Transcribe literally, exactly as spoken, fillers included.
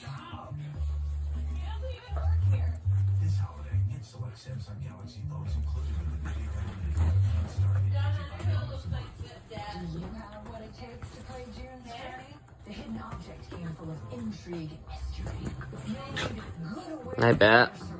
job! I can't believe it worked here! This holiday, get select Samsung Galaxy phones included in the video. Down on the hill looks like the dad. Do you know what it takes to play June's Journey? The hidden object game full of intrigue and mystery. I bet.